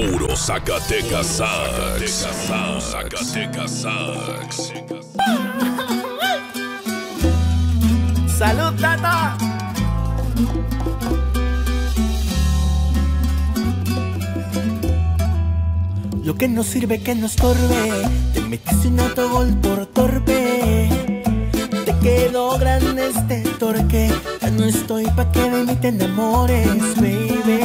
Puro Zacatecas Sax. Zacatecas Sax. ¡Salud, Tata! Lo que no sirve que no estorbe, te metiste un autogol por torpe. Te quedó grande este torque, ya no estoy pa' que de mí te enamores, baby.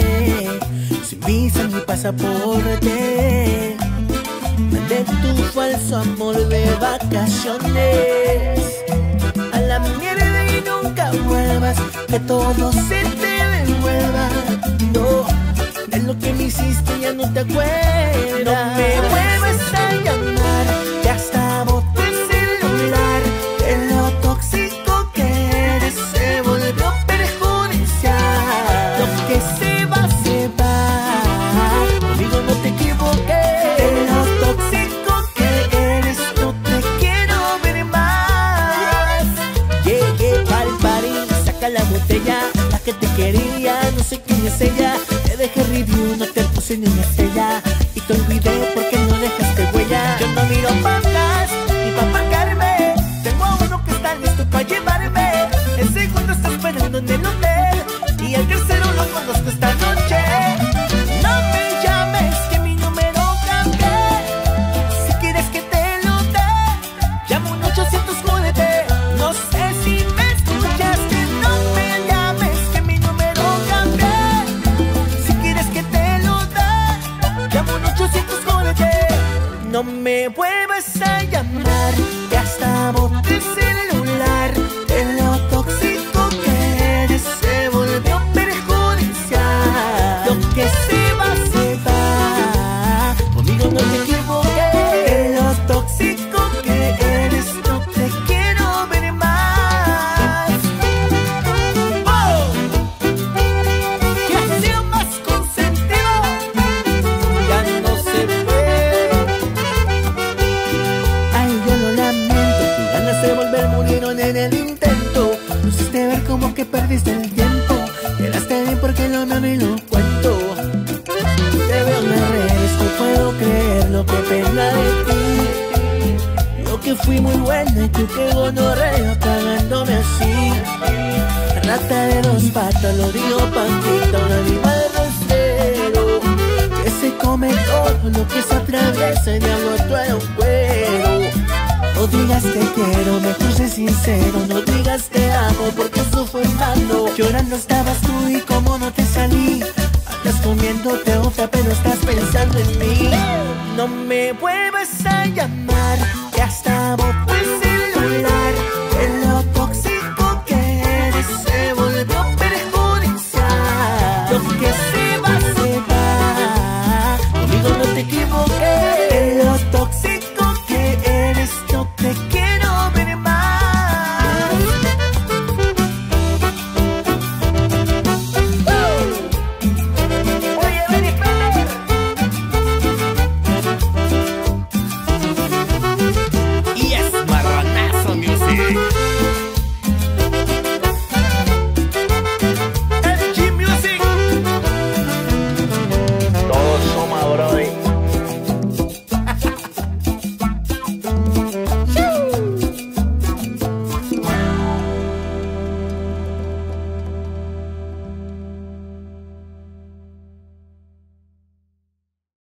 Sin visa ni pasaporte, mandé tu falso amor de vacaciones. A la mierda y nunca vuelvas, que todo se te devuelva. No, de lo que me hiciste ya no te acuerdas. No me vuelvas a llamar, ya hasta boté el celular. De lo tóxico que eres se volvió perjudicial. Lo que se va, se va. La que te quería, no sé quién es ella. Te dejé review, no te puse ni una estrella. Y te olvidé porque no dejaste huella. Yo no miro papas ni pa' pagarme. Tengo a uno que está listo pa' llevarme. El segundo está esperando en el hotel. Y el tercero lo conozco esta noche. No me llames que mi número cambié. Si quieres que te lo dé, llamo un 800, júdete. No sé si me escuchaste. No me no me vuelvas a llamar, que hasta boté el celular. De lo tóxico que eres se volvió perjudicial. Lo que se va, se va. Conmigo no te equivoqué. De lo tóxico que eres no te quiero ver más. ¡Oh! Que ha sido más consentido, ya no se ve. En el intento, pusiste ver como que perdiste el tiempo. Quedaste bien porque lo miro y lo cuento. Te veo en las redes, no puedo creer lo que pena de ti. Yo que fui muy buena y tú que gonorrea cagándome así. Rata de dos patas, lo digo panquita, un animal rostero que se come todo lo que se atraviesa y me agotó el cuero. No digas te quiero, me puse sincero. No digas te amo, porque eso fue en vano. Llorando estabas tú y como no te salí. Andas comiéndote otra, pero estás pensando en mí. No me vuelvas a llamar, que hasta boté.